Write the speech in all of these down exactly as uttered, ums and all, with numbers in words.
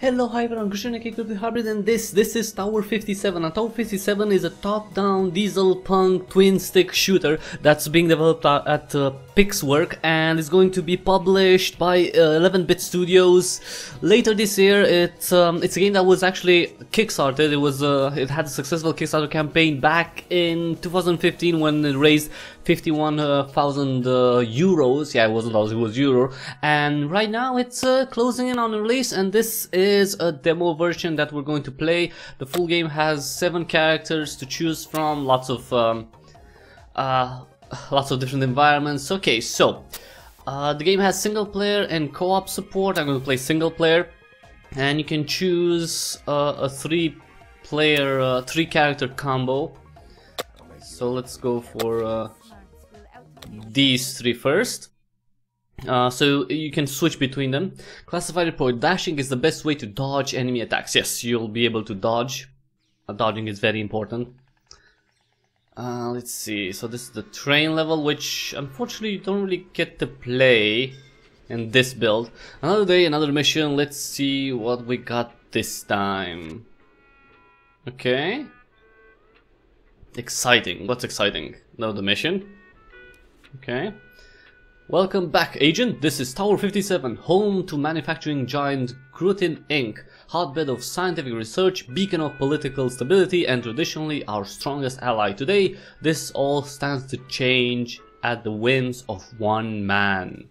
Hello, hi everyone, Grutin Inc, Cryptic Hybrid, and this, this is Tower fifty-seven, and Tower fifty-seven is a top-down diesel punk twin-stick shooter that's being developed at, at uh, Pixwork, and is going to be published by uh, eleven bit Studios later this year. It's, um, it's a game that was actually kickstarted. It was uh, it had a successful Kickstarter campaign back in two thousand fifteen when it raised fifty-one thousand uh, uh, euros. Yeah, it wasn't dollars, it was euro. And right now it's uh, closing in on release, and this is a demo version that we're going to play. The full game has seven characters to choose from, lots of um, uh, lots of different environments. Okay, so uh, the game has single player and co-op support. I'm going to play single player, and you can choose uh, a three-player, uh, three-character combo. So let's go for uh, these three first. Uh, so you can switch between them. Classified report: dashing is the best way to dodge enemy attacks. Yes, you'll be able to dodge. Uh, dodging is very important. Uh, let's see. So this is the train level, which unfortunately you don't really get to play in this build. Another day, another mission. Let's see what we got this time. Okay. Exciting. What's exciting? No, the mission. Okay. Welcome back, agent. This is Tower fifty-seven, home to manufacturing giant Grutin Incorporated, hotbed of scientific research, beacon of political stability, and traditionally our strongest ally. Today, this all stands to change at the whims of one man.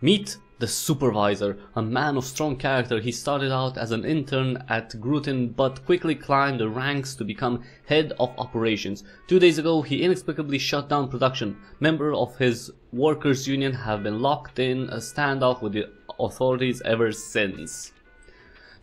Meet The Supervisor, a man of strong character. He started out as an intern at Grutin, but quickly climbed the ranks to become head of operations. Two days ago, he inexplicably shut down production. Members of his workers' union have been locked in a standoff with the authorities ever since.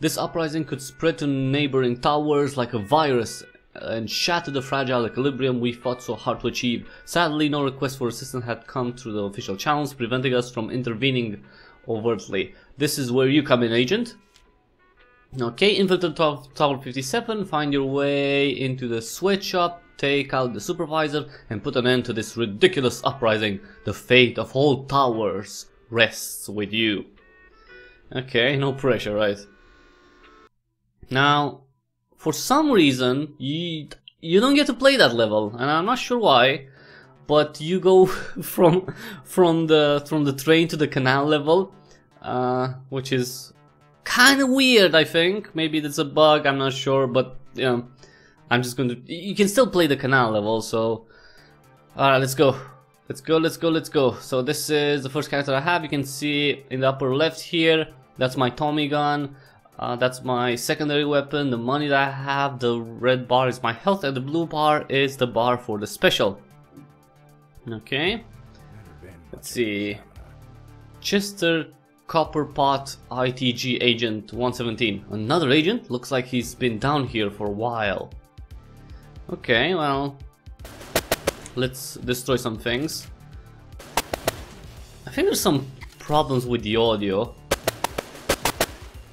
This uprising could spread to neighboring towers like a virus and shatter the fragile equilibrium we fought so hard to achieve. Sadly, no request for assistance had come through the official channels, preventing us from intervening overtly. This is where you come in, agent. Okay, infiltrate Tower fifty-seven, find your way into the sweatshop, take out the Supervisor, and put an end to this ridiculous uprising. The fate of whole towers rests with you. Okay, no pressure, right? Now, for some reason, you, you don't get to play that level, and I'm not sure why, but you go from from the from the train to the canal level, uh, which is kind of weird, I think. Maybe that's a bug, I'm not sure, but you know, I'm just going to... You can still play the canal level, so... Alright, let's go. Let's go, let's go, let's go. So this is the first character I have. You can see in the upper left here, that's my Tommy gun. Uh, that's my secondary weapon. The money that I have, the red bar is my health, and the blue bar is the bar for the special. Okay, let's see. Chester Copperpot, I T G agent one seventeen. Another agent? Looks like he's been down here for a while. Okay, well, let's destroy some things. I think there's some problems with the audio,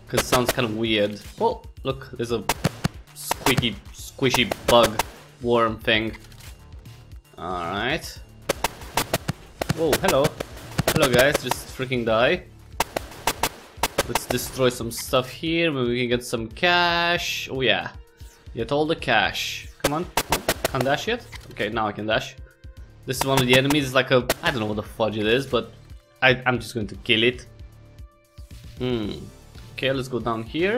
because it sounds kind of weird. Oh, look, there's a squeaky, squishy bug worm thing. Alright. Whoa, hello. Hello, guys, just freaking die. Let's destroy some stuff here. Maybe we can get some cash. Oh, yeah. Get all the cash. Come on. Oh, can't dash yet? Okay, now I can dash. This is one of the enemies. It's like a... I don't know what the fudge it is, but I, I'm just going to kill it. Hmm. Okay, let's go down here,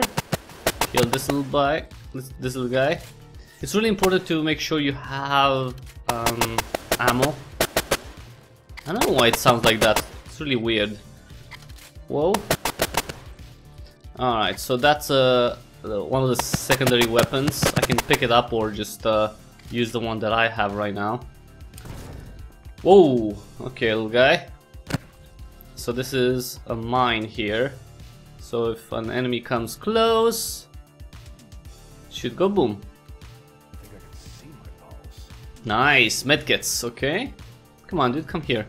kill this little guy, this little guy. It's really important to make sure you have um, ammo. I don't know why it sounds like that, it's really weird. Whoa. Alright, so that's uh, one of the secondary weapons. I can pick it up or just uh, use the one that I have right now. Whoa, okay, little guy. So this is a mine here. So if an enemy comes close, it should go boom. I think I can see my balls. Nice, medkits, okay. Come on, dude, come here.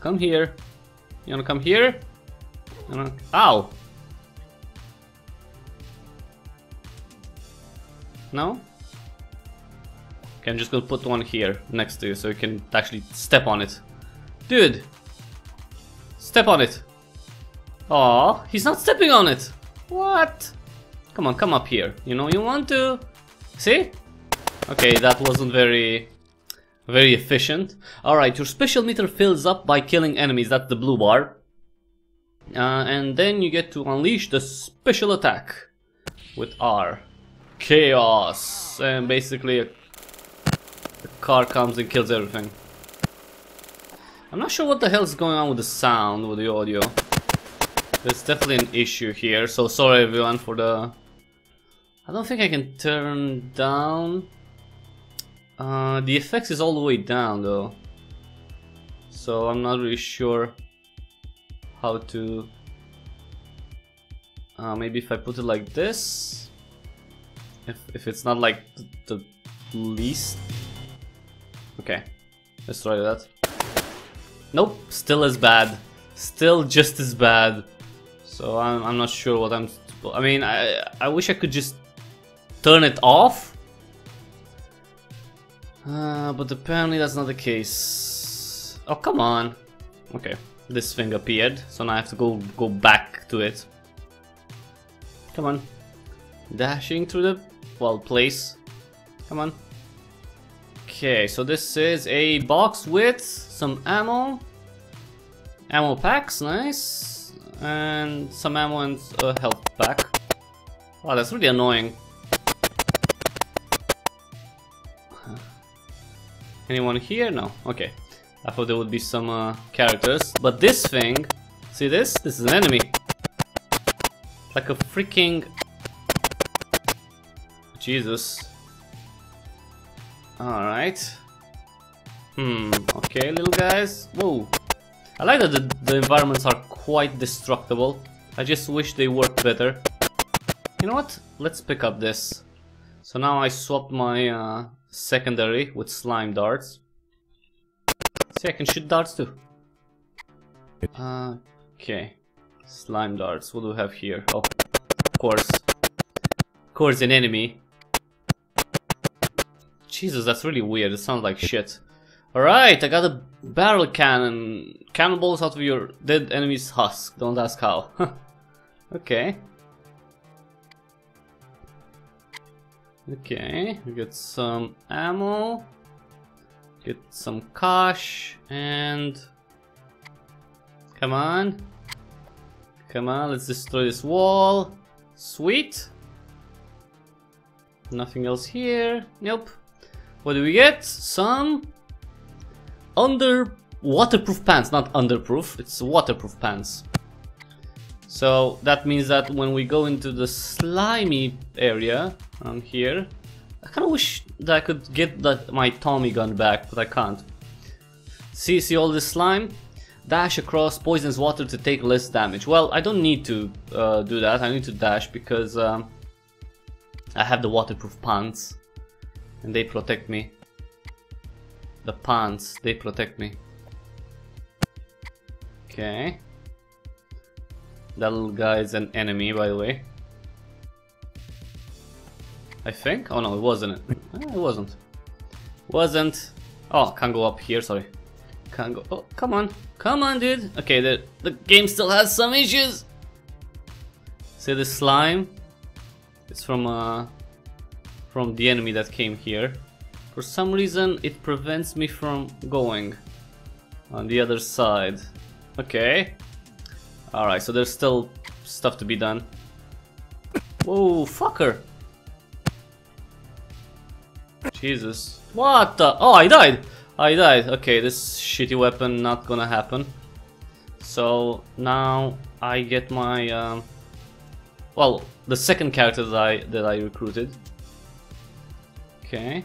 Come here. You wanna come here? You wanna... Ow! No? Okay, I'm just gonna put one here next to you so you can actually step on it. Dude! Step on it! Aw, he's not stepping on it. What? Come on, come up here. You know, you want to... See? Okay, that wasn't very... very efficient. Alright, your special meter fills up by killing enemies. That's the blue bar. Uh, and then you get to unleash the special attack. With R. Chaos. And basically... A, a car comes and kills everything. I'm not sure what the hell's going on with the sound, with the audio. There's definitely an issue here, so sorry everyone for the... I don't think I can turn down... Uh, the effects is all the way down though. So I'm not really sure how to... Uh, maybe if I put it like this... If, if it's not like the, the least... Okay, let's try that. Nope, still as bad. Still just as bad. So I'm, I'm not sure what I'm... I mean, I, I wish I could just turn it off. Uh, but apparently that's not the case. Oh, come on. Okay, this thing appeared. So now I have to go, go back to it. Come on. Dashing through the... well, place. Come on. Okay, so this is a box with some ammo. Ammo packs, nice. And some ammo and a health pack. Wow, that's really annoying. Anyone here? No. Okay. I thought there would be some uh, characters. But this thing... See this? This is an enemy. Like a freaking... Jesus. Alright. Hmm. Okay, little guys. Whoa. I like that the, the environments are quite destructible. I just wish they worked better. You know what? Let's pick up this. So now I swapped my uh, secondary with slime darts. See, I can shoot darts too. Uh, okay. Slime darts. What do we have here? Oh, of course. Of course, an enemy. Jesus, that's really weird. It sounds like shit. Alright, I got a barrel cannon. Cannonballs out of your dead enemy's husk. Don't ask how. Okay. Okay, we get some ammo. Get some cash. And... Come on. Come on, let's destroy this wall. Sweet. Nothing else here. Nope. What do we get? Some... Under waterproof pants, not underproof, it's waterproof pants. So that means that when we go into the slimy area on here, I kind of wish that I could get that my Tommy gun back, but I can't. See, see all this slime? Dash across poisonous water to take less damage. Well, I don't need to uh, do that. I need to dash because um, I have the waterproof pants, and they protect me. The pants, they protect me. Okay. That little guy is an enemy, by the way. I think? Oh no, it wasn't. It, it wasn't. Wasn't. Oh, can't go up here, sorry. Can't go. Oh, come on. Come on, dude. Okay, the, the game still has some issues. See this slime? It's from, uh, from the enemy that came here. For some reason, it prevents me from going on the other side. Okay. Alright, so there's still stuff to be done. Whoa, fucker! Jesus. What the? Oh, I died! I died. Okay, this shitty weapon not gonna happen. So, now I get my... Um, well, the second character that I, that I recruited. Okay.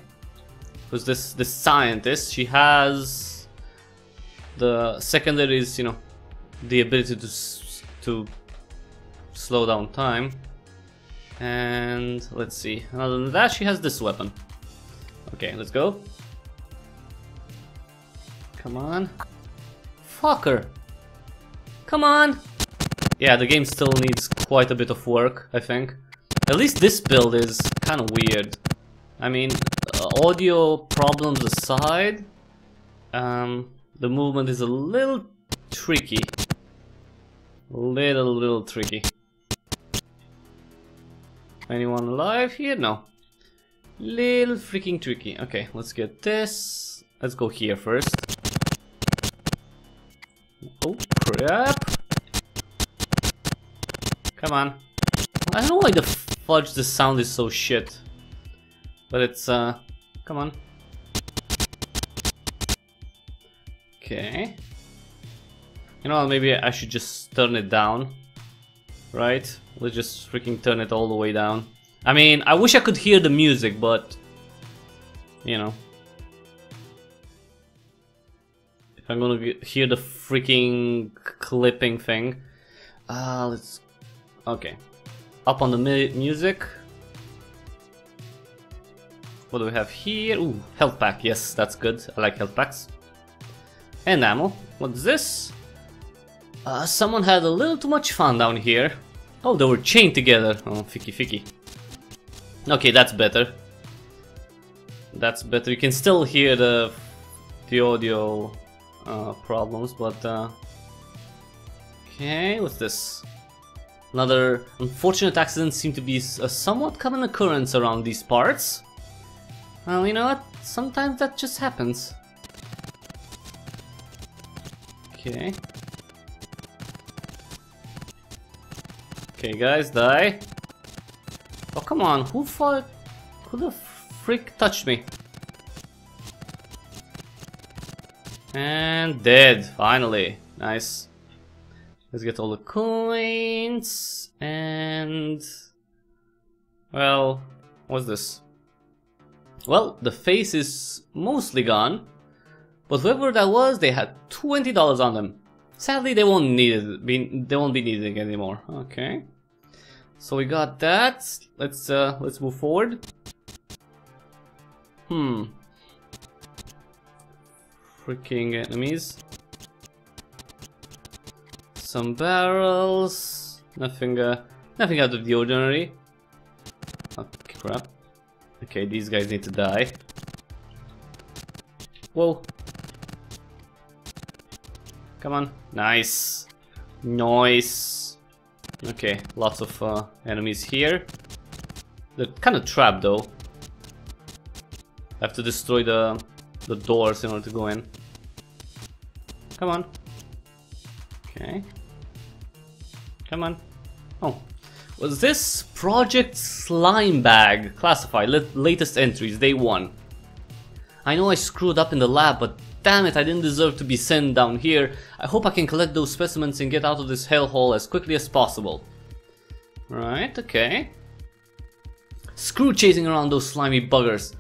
Because this, this scientist, she has the secondary is, you know, the ability to to slow down time. And let's see, other than that, she has this weapon. Okay, let's go. Come on. Fucker. Come on. Yeah, the game still needs quite a bit of work, I think. At least this build is kind of weird. I mean... Audio problems aside, um, the movement is a little tricky. Little, little tricky. Anyone alive here? No. Little freaking tricky. Okay, let's get this. Let's go here first. Oh, crap. Come on. I don't know why the fudge the sound is so shit. But it's, uh, come on. Okay. You know, maybe I should just turn it down. Right? Let's just freaking turn it all the way down. I mean, I wish I could hear the music, but... you know. If I'm gonna hear the freaking clipping thing... Ah, uh, let's... Okay. Up on the mi music. What do we have here? Ooh, health pack. Yes, that's good. I like health packs. And ammo. What's this? Uh, someone had a little too much fun down here. Oh, they were chained together. Oh, ficky ficky. Okay, that's better. That's better. You can still hear the, the audio uh, problems, but... Uh... Okay, what's this? Another unfortunate accident seemed to be a somewhat common occurrence around these parts. Well, you know what? Sometimes that just happens. Okay. Okay, guys, die. Oh, come on, who fought? Who the frick touched me? And dead, finally. Nice. Let's get all the coins. And... well, what's this? Well, the face is mostly gone, but whoever that was, they had twenty dollars on them. Sadly, they won't need it. Be, they won't be needing it anymore. Okay, so we got that. Let's uh, let's move forward. Hmm. Freaking enemies. Some barrels. Nothing. Uh, nothing out of the ordinary. Oh, crap. Okay, these guys need to die. Whoa. Come on. Nice. Nice. Okay, lots of uh, enemies here. They're kind of trapped though. I have to destroy the, the doors in order to go in. Come on. Okay. Come on. Oh. Was this Project Slimebag? Classified. Latest entries. Day one. I know I screwed up in the lab, but... damn it, I didn't deserve to be sent down here. I hope I can collect those specimens and get out of this hellhole as quickly as possible. Right, okay. Screw chasing around those slimy buggers.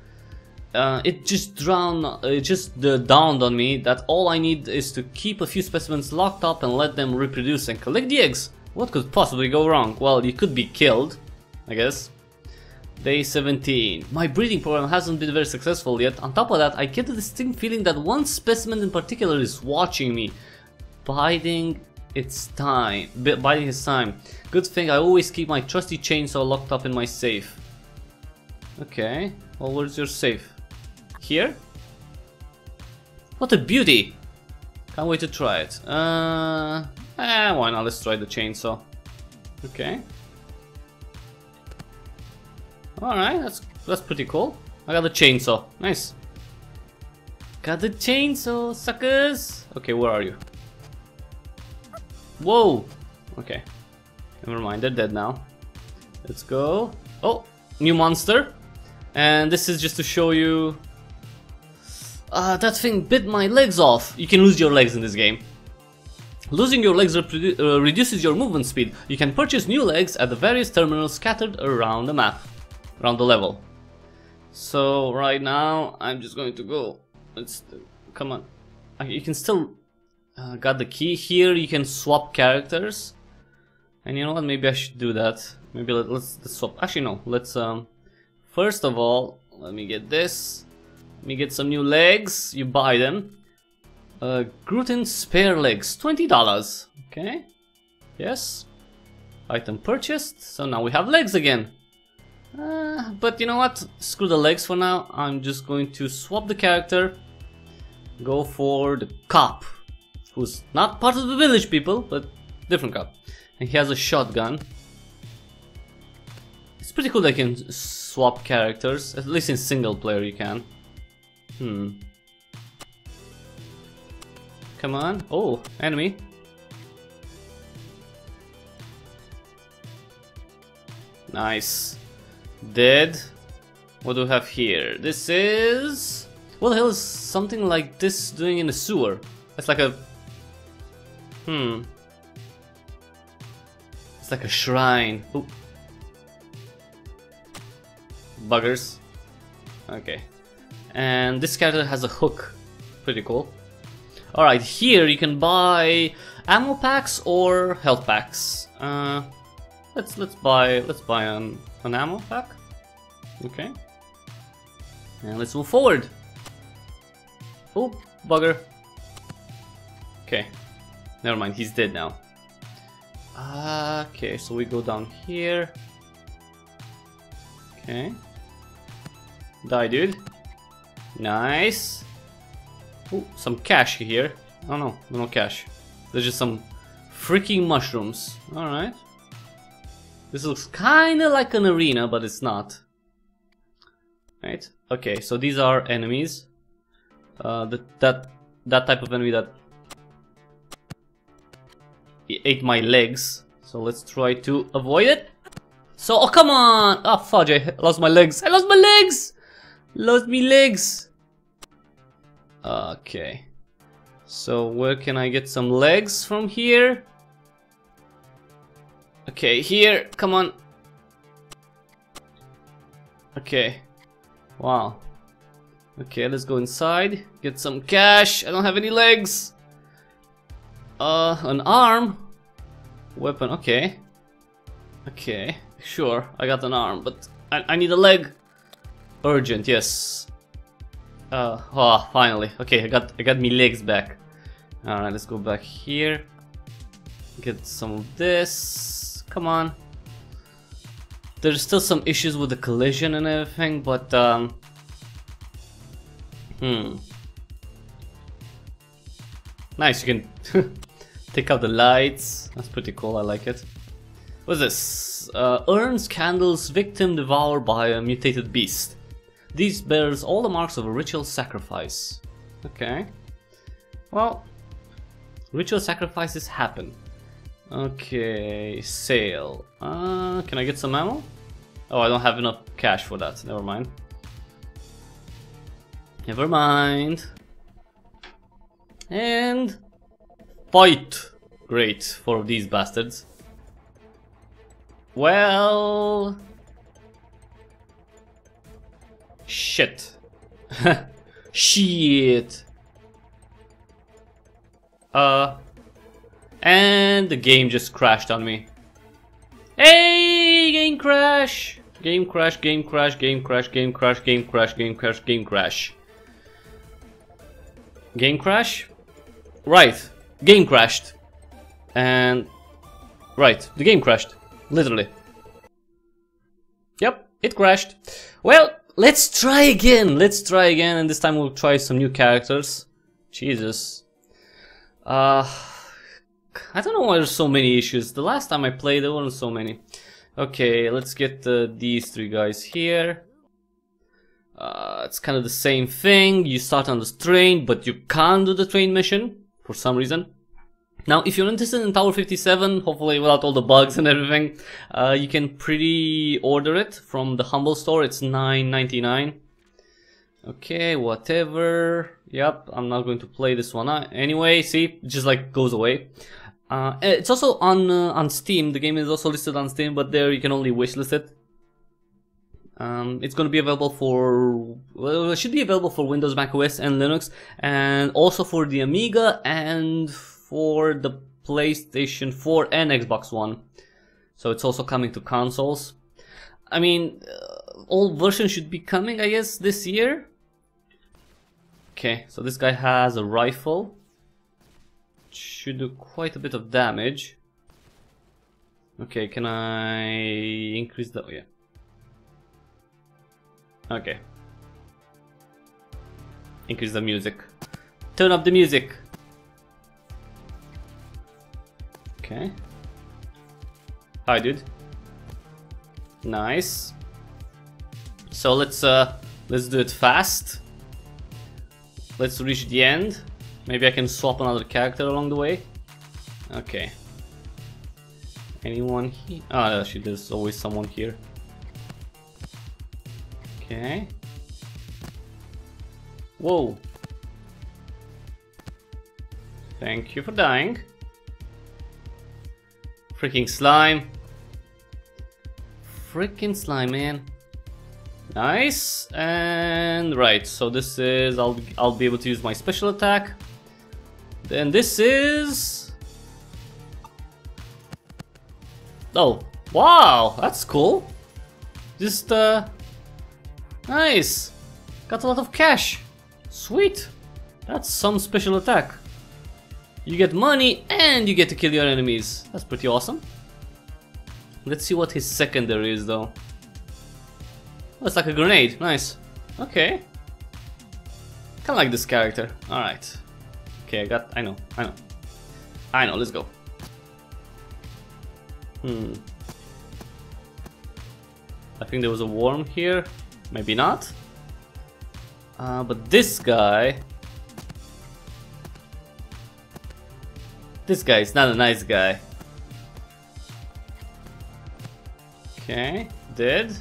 Uh, it just drowned, it just uh, dawned on me that all I need is to keep a few specimens locked up and let them reproduce and collect the eggs. What could possibly go wrong? Well, you could be killed, I guess. Day seventeen. My breeding program hasn't been very successful yet. On top of that, I get a distinct feeling that one specimen in particular is watching me, biding its time. Biding his time. Good thing I always keep my trusty chainsaw locked up in my safe. Okay. Well, where's your safe? Here? What a beauty! Can't wait to try it. Uh, eh, why not? Let's try the chainsaw. Okay. Alright, that's that's pretty cool. I got the chainsaw. Nice. Got the chainsaw, suckers! Okay, where are you? Whoa! Okay. Never mind, they're dead now. Let's go. Oh! New monster! And this is just to show you... Ah, uh, that thing bit my legs off! You can lose your legs in this game. Losing your legs uh, reduces your movement speed. You can purchase new legs at the various terminals scattered around the map. Around the level. So right now I'm just going to go. Let's come on. You can still uh, got the key here. You can swap characters. And you know what? Maybe I should do that. Maybe let, let's, let's swap. Actually, no. Let's um. First of all, let me get this. Let me get some new legs. You buy them. Uh, Grutin spare legs, twenty dollars. Okay. Yes. Item purchased. So now we have legs again. Uh, but you know what? Screw the legs for now. I'm just going to swap the character. Go for the cop, who's not part of the village people, but different cop. and he has a shotgun. It's pretty cool they can swap characters, at least in single player you can. Hmm. Come on. Oh, enemy. Nice. Dead. What do we have here? This is... what the hell is something like this doing in a sewer? It's like a... Hmm. It's like a shrine. Ooh. Buggers. Okay. And this character has a hook. Pretty cool. Alright, here you can buy ammo packs or health packs. Uh, let's let's buy let's buy an an ammo pack. Okay. And let's move forward. Oh, bugger. Okay. Never mind, he's dead now. Okay, so we go down here. Okay. Die, dude. Nice. Ooh, some cash here. Oh no, no cash. There's just some freaking mushrooms. Alright. This looks kinda like an arena, but it's not. Right? Okay, so these are enemies. Uh, that, that, that type of enemy that ate my legs. So let's try to avoid it. So, oh come on! Oh fudge, I lost my legs. I lost my legs! Lost me legs! Okay, so where can I get some legs from here? Okay, here, come on. Okay, wow. Okay, let's go inside, get some cash. I don't have any legs. Uh, an arm. Weapon, okay. Okay, sure, I got an arm, but I, I need a leg. Urgent, yes. Uh, oh, finally. Okay, I got I got me legs back. Alright, let's go back here. Get some of this. Come on. There's still some issues with the collision and everything, but um Hmm. Nice, you can take out the lights. That's pretty cool, I like it. What's this? Uh, urns, candles, victim devoured by a mutated beast. These bears all the marks of a ritual sacrifice. Okay. Well, ritual sacrifices happen. Okay, sale. Uh, can I get some ammo? Oh, I don't have enough cash for that. Never mind. Never mind. And... fight! Great, for these bastards. Well... shit. Shit. Uh. And the game just crashed on me. Hey, game crash. Game crash, game crash, game crash, game crash, game crash, game crash, game crash. Game crash? Right. Game crashed. And. Right. The game crashed. Literally. Yep. It crashed. Well. Let's try again, let's try again, and this time we'll try some new characters. Jesus. Uh, I don't know why there's so many issues. The last time I played there weren't so many. Okay, let's get uh, these three guys here. Uh, it's kind of the same thing. You start on this train, but you can't do the train mission for some reason. Now, if you're interested in Tower fifty-seven, hopefully without all the bugs and everything, uh, you can pre-order it from the Humble store. It's nine ninety-nine. Okay, whatever. Yep, I'm not going to play this one anyway. See, it just like goes away. Uh, it's also on uh, on Steam. The game is also listed on Steam, but there you can only wishlist it. Um, it's going to be available for, well, it should be available for Windows, Mac O S, and Linux, and also for the Amiga and for the PlayStation four and Xbox One. So it's also coming to consoles. I mean, uh, all versions should be coming, I guess, this year. Okay, so this guy has a rifle. Should do quite a bit of damage. Okay, can I increase the... oh, yeah. Okay. Increase the music. Turn up the music. Okay. I did. Nice. So let's uh, let's do it fast. Let's reach the end. Maybe I can swap another character along the way. Okay. Anyone here? Oh, actually, there's always someone here. Okay. Whoa. Thank you for dying. Freaking slime. Freaking slime, man. Nice. And right, so this is I'll I'll be able to use my special attack. Then this is oh, wow, that's cool. Just uh nice. Got a lot of cash. Sweet. That's some special attack. You get money and you get to kill your enemies. That's pretty awesome. Let's see what his secondary is though. Oh, it's like a grenade. Nice. Okay. Kinda like this character. Alright. Okay, I got... I know. I know. I know. Let's go. Hmm. I think there was a worm here. Maybe not. Uh, but this guy... This guy is not a nice guy. Okay. Dead.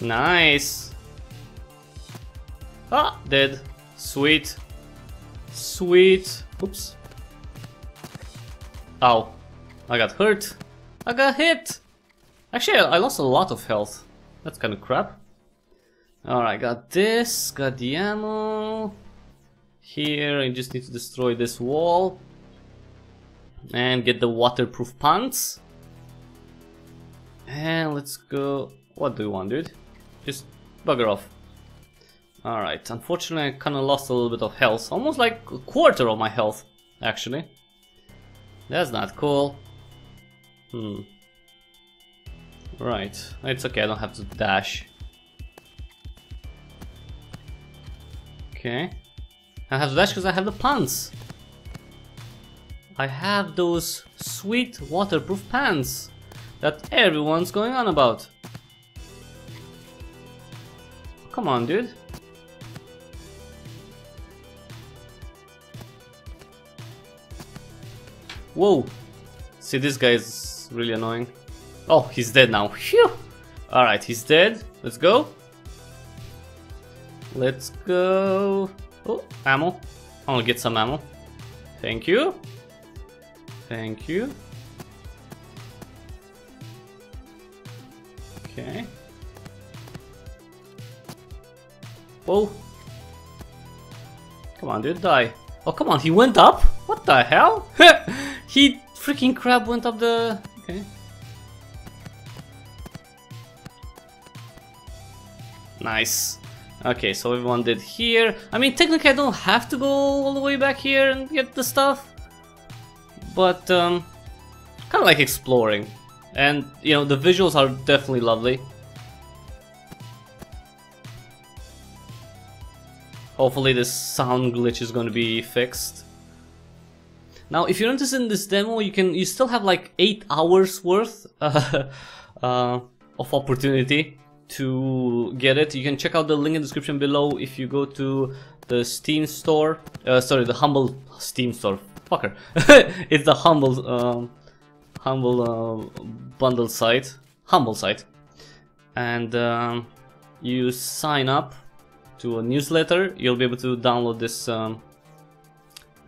Nice. Ah, dead. Sweet. Sweet. Oops. Ow. I got hurt. I got hit. Actually, I lost a lot of health. That's kind of crap. Alright, got this. Got the ammo. Here, I just need to destroy this wall. And get the waterproof pants. And let's go... What do you want, dude? Just bugger off. Alright, unfortunately I kinda lost a little bit of health. Almost like a quarter of my health, actually. That's not cool. Hmm. Right, it's okay, I don't have to dash. Okay. I have to dash because I have the pants. I have those sweet waterproof pants that everyone's going on about. Come on, dude. Whoa. See, this guy is really annoying. Oh, he's dead now. Phew. Alright, he's dead. Let's go. Let's go. Oh, ammo. I'll get some ammo. Thank you. Thank you. Okay. Whoa. Come on, dude, die. Oh, come on, he went up? What the hell? He freaking crab went up the... Okay. Nice. Okay, so everyone did here. I mean, technically I don't have to go all the way back here and get the stuff. But, um... kind of like exploring. And, you know, the visuals are definitely lovely. Hopefully this sound glitch is going to be fixed. Now, if you're interested in this demo, you can you still have like eight hours worth uh, uh, of opportunity to get it. You can check out the link in the description below if you go to the Steam store. Uh, sorry, the Humble Steam store. Fucker, it's the Humble um, Humble uh, Bundle site, Humble site, and um, you sign up to a newsletter. You'll be able to download this um,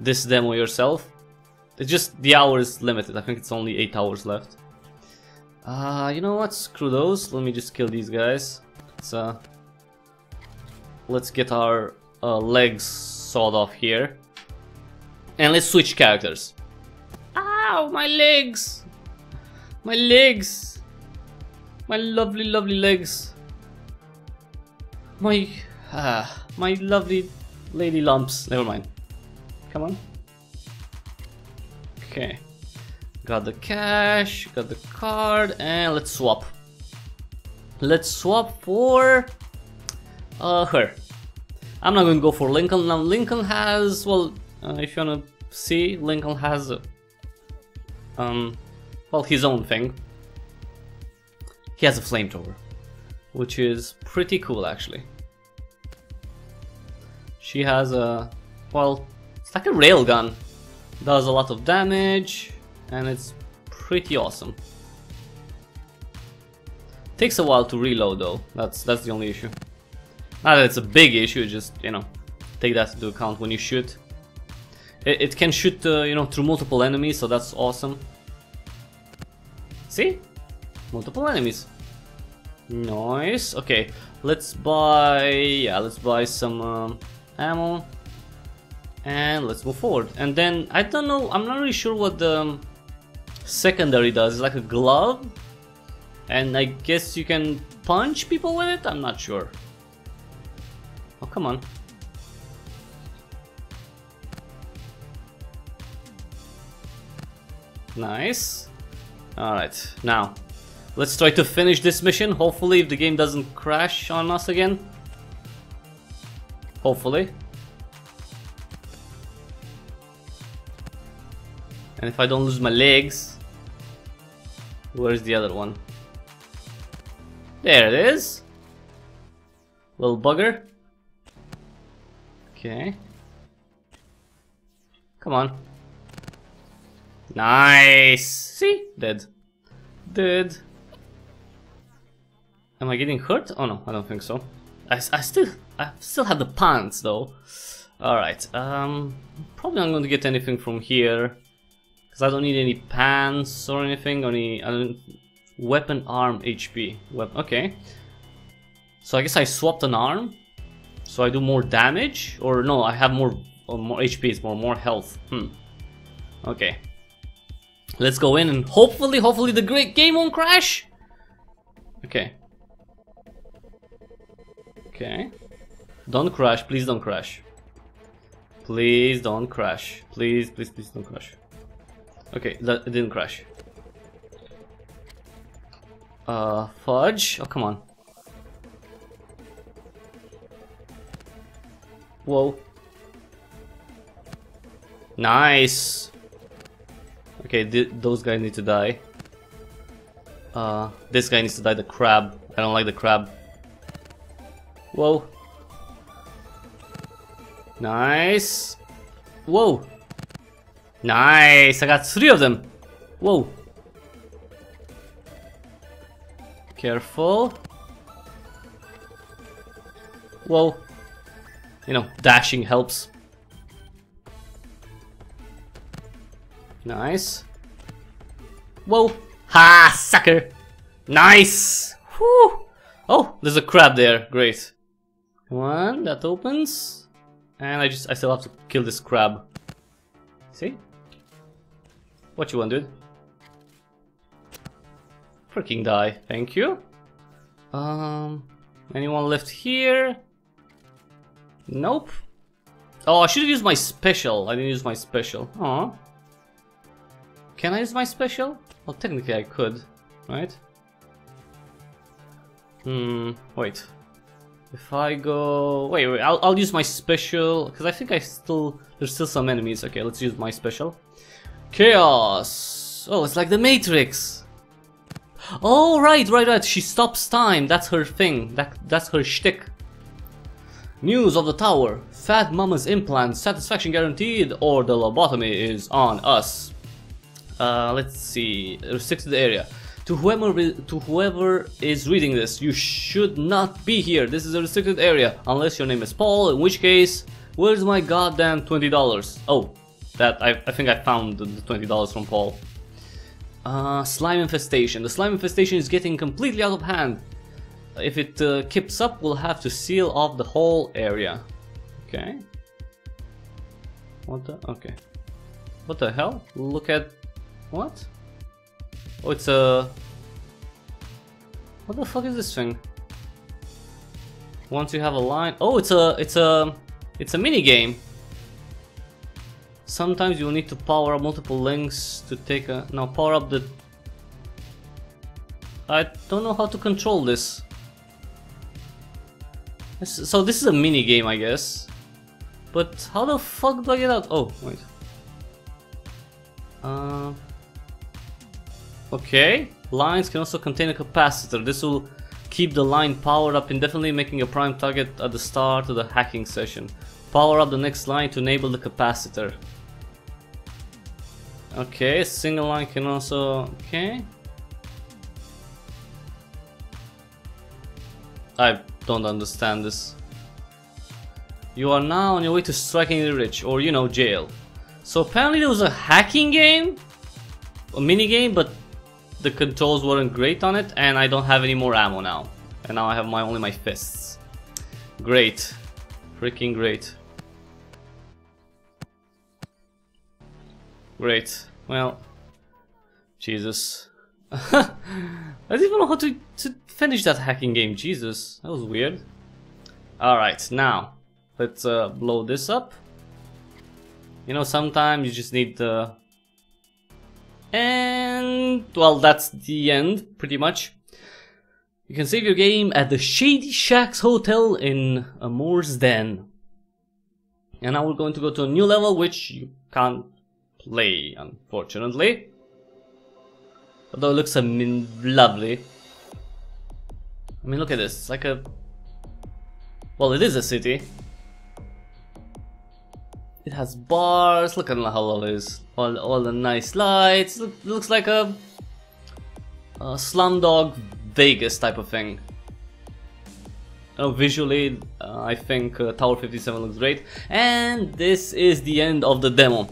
this demo yourself. It's just the hour is limited. I think it's only eight hours left. Uh, you know what? Screw those. Let me just kill these guys. Let's, uh, let's get our uh, legs sawed off here, and let's switch characters. Ow! My legs! My legs! My lovely, lovely legs! My Ah, my lovely lady lumps. Never mind. Come on. Okay. Got the cash, got the card, and let's swap. Let's swap for uh, her. I'm not going to go for Lincoln. Now Lincoln has, well, uh, if you want to see, Lincoln has um, well, his own thing. He has a flamethrower, which is pretty cool, actually. She has a, well, it's like a railgun. Does a lot of damage, and it's pretty awesome. Takes a while to reload, though. That's that's the only issue. Not that it's a big issue, just, you know, take that into account when you shoot. It, it can shoot, uh, you know, through multiple enemies, so that's awesome. See? Multiple enemies. Nice. Okay, let's buy, yeah, let's buy some um, ammo. And let's move forward. And then, I don't know, I'm not really sure what the secondary does. It's like a glove? And I guess you can punch people with it? I'm not sure. Oh, come on. Nice. Alright, now, let's try to finish this mission. Hopefully, if the game doesn't crash on us again. Hopefully. And if I don't lose my legs, where's the other one? There it is. Little bugger. Okay. Come on. Nice. See? Dead. Dead. Am I getting hurt? Oh no, I don't think so. I, I still I still have the pants though. Alright. Um, probably not going to get anything from here. Because I don't need any pants or anything, only I don't, weapon arm H P. Weapon, okay. So I guess I swapped an arm, so I do more damage, or no, I have more or more H P, it's more, more health. Hmm. Okay. Let's go in and hopefully, hopefully the great game won't crash. Okay. Okay. Don't crash, please don't crash. Please don't crash. Please, please, please don't crash. Okay, that it didn't crash. Uh, fudge? Oh, come on. Whoa. Nice! Okay, th those guys need to die. Uh, this guy needs to die, the crab. I don't like the crab. Whoa. Nice! Whoa! Nice! I got three of them! Whoa! Careful. Whoa. You know, dashing helps. Nice. Whoa! Ha! Sucker! Nice! Whew! Oh! There's a crab there. Great. One, that opens. And I just, I still have to kill this crab. See? What you want, dude? Freaking die, thank you. Um, anyone left here? Nope. Oh, I should have used my special. I didn't use my special. Aw. Can I use my special? Well, technically I could, right? Hmm, wait. If I go... Wait, wait, I'll, I'll use my special, because I think I still... There's still some enemies. Okay, let's use my special. Chaos! Oh, it's like the Matrix! Oh, right, right, right, she stops time, that's her thing, that, that's her shtick. News of the tower, Fat Mama's implant, satisfaction guaranteed, or the lobotomy is on us. Uh, let's see, restricted area. To whoever, to whoever is reading this, you should not be here, this is a restricted area, unless your name is Paul, in which case, where's my goddamn twenty dollars? Oh. That I, I think I found the twenty dollars from Paul. Uh, slime infestation. The slime infestation is getting completely out of hand. If it uh, keeps up, we'll have to seal off the whole area. Okay. What the? Okay. What the hell? Look at what? Oh, it's a. What the fuck is this thing? Once you have a line. Oh, it's a. It's a. It's a mini game. Sometimes you will need to power up multiple links to take a... Now power up the... I don't know how to control this. this so this is a mini game, I guess. But how the fuck do I get out? Oh, wait. Uh, Okay. Lines can also contain a capacitor. This will keep the line powered up indefinitely, making a prime target at the start of the hacking session. Power up the next line to enable the capacitor. Okay, single line can also... okay. I don't understand this. You are now on your way to striking the rich, or you know, jail. So apparently there was a hacking game, a mini game, but the controls weren't great on it, and I don't have any more ammo now. And now I have my only my fists. Great. Freaking great. Great. Well, Jesus. I don't even know how to, to finish that hacking game. Jesus, that was weird. Alright, now let's uh, blow this up. You know, sometimes you just need the... and... well, that's the end, pretty much. You can save your game at the Shady Shack's Hotel in a Moore's Den. And now we're going to go to a new level, which you can't play, unfortunately. Although it looks I mean, lovely. I mean, look at this. It's like a... well, it is a city. It has bars. Look at how lovely it is. All, all the nice lights. It looks like a, a Slumdog Vegas type of thing. Oh, visually, uh, I think uh, Tower fifty-seven looks great. And this is the end of the demo.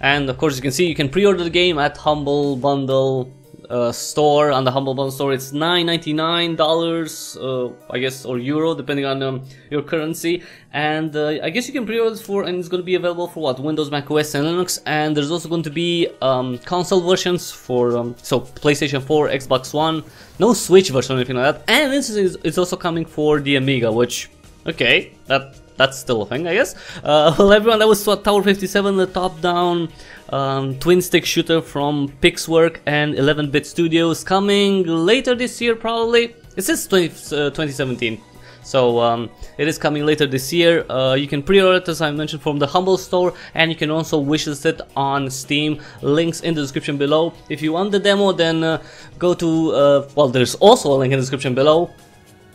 And of course, you can see you can pre-order the game at Humble Bundle uh, store. On the Humble Bundle store, it's nine ninety-nine dollars, uh, I guess, or euro, depending on um, your currency. And uh, I guess you can pre-order it for, and it's going to be available for what? Windows, Mac O S, and Linux. And there's also going to be um, console versions for um, so PlayStation four, Xbox One. No Switch version or anything like that. And this is it's also coming for the Amiga, which okay, that. That's still a thing, I guess. Uh, well, everyone, that was Tower fifty-seven, the top-down um, twin-stick shooter from Pixwork and eleven bit Studios, coming later this year, probably. It says twenty, uh, twenty seventeen, so um, it is coming later this year. Uh, you can pre-order it, as I mentioned, from the Humble Store, and you can also wishlist it on Steam. Links in the description below. If you want the demo, then uh, go to... Uh, well, there's also a link in the description below.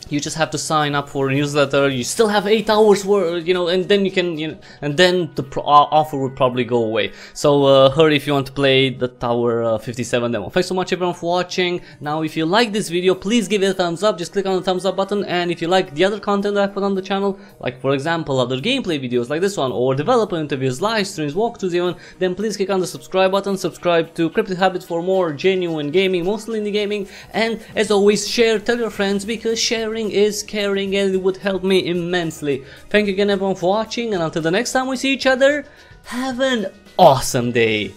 You just have to sign up for a newsletter. You still have eight hours worth, you know, and then you can, you know, and then the pro offer would probably go away. So uh, hurry if you want to play the Tower fifty-seven demo. Thanks so much everyone for watching. Now, if you like this video, please give it a thumbs up. Just click on the thumbs up button. And if you like the other content that I put on the channel, like for example other gameplay videos like this one, or developer interviews, live streams, walkthroughs even, then please click on the subscribe button. Subscribe to Cryptic Hybrid for more genuine gaming, mostly indie gaming. And as always, share, tell your friends, because sharing is caring, and it would help me immensely. Thank you again everyone for watching, and until the next time we see each other, have an awesome day.